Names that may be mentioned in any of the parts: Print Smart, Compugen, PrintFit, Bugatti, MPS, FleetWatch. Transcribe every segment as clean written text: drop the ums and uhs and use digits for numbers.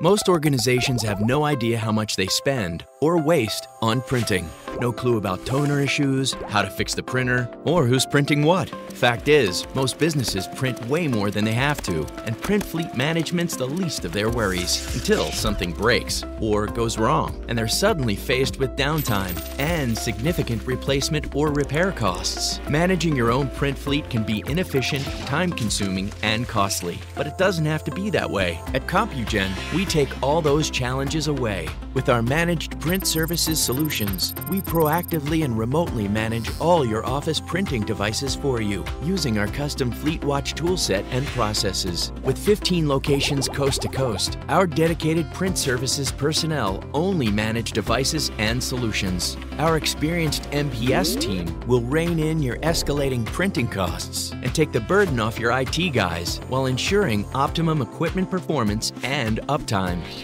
Most organizations have no idea how much they spend or waste on printing. No clue about toner issues, how to fix the printer, or who's printing what. Fact is, most businesses print way more than they have to, and print fleet management's the least of their worries until something breaks or goes wrong, and they're suddenly faced with downtime and significant replacement or repair costs. Managing your own print fleet can be inefficient, time-consuming, and costly, but it doesn't have to be that way. At Compugen, we take all those challenges away. With our managed print services solutions, we proactively and remotely manage all your office printing devices for you using our custom FleetWatch toolset and processes. With 15 locations coast to coast, our dedicated print services personnel only manage devices and solutions. Our experienced MPS team will rein in your escalating printing costs and take the burden off your IT guys while ensuring optimum equipment performance and uptime.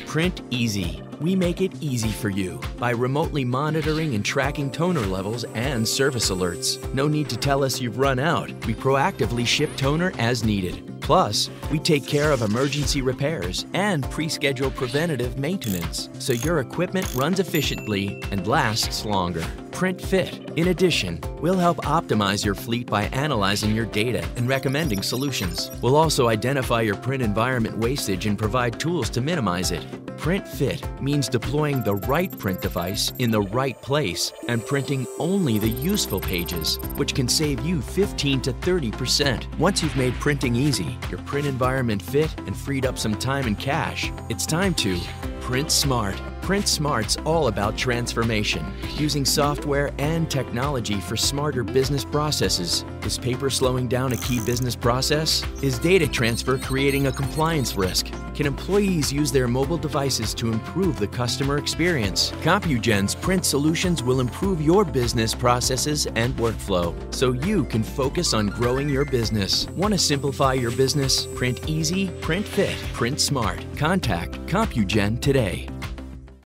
Print easy. We make it easy for you by remotely monitoring and tracking toner levels and service alerts. No need to tell us you've run out. We proactively ship toner as needed. Plus, we take care of emergency repairs and pre-schedule preventative maintenance so your equipment runs efficiently and lasts longer. PrintFit. In addition, we'll help optimize your fleet by analyzing your data and recommending solutions. We'll also identify your print environment wastage and provide tools to minimize it. PrintFit means deploying the right print device in the right place and printing only the useful pages, which can save you 15 to 30%. Once you've made printing easy, your print environment fit, and freed up some time and cash, it's time to Print Smart. Print Smart's all about transformation, using software and technology for smarter business processes. Is paper slowing down a key business process? Is data transfer creating a compliance risk? Can employees use their mobile devices to improve the customer experience? Compugen's print solutions will improve your business processes and workflow, so you can focus on growing your business. Want to simplify your business? Print easy, print fit, print smart. Contact Compugen today.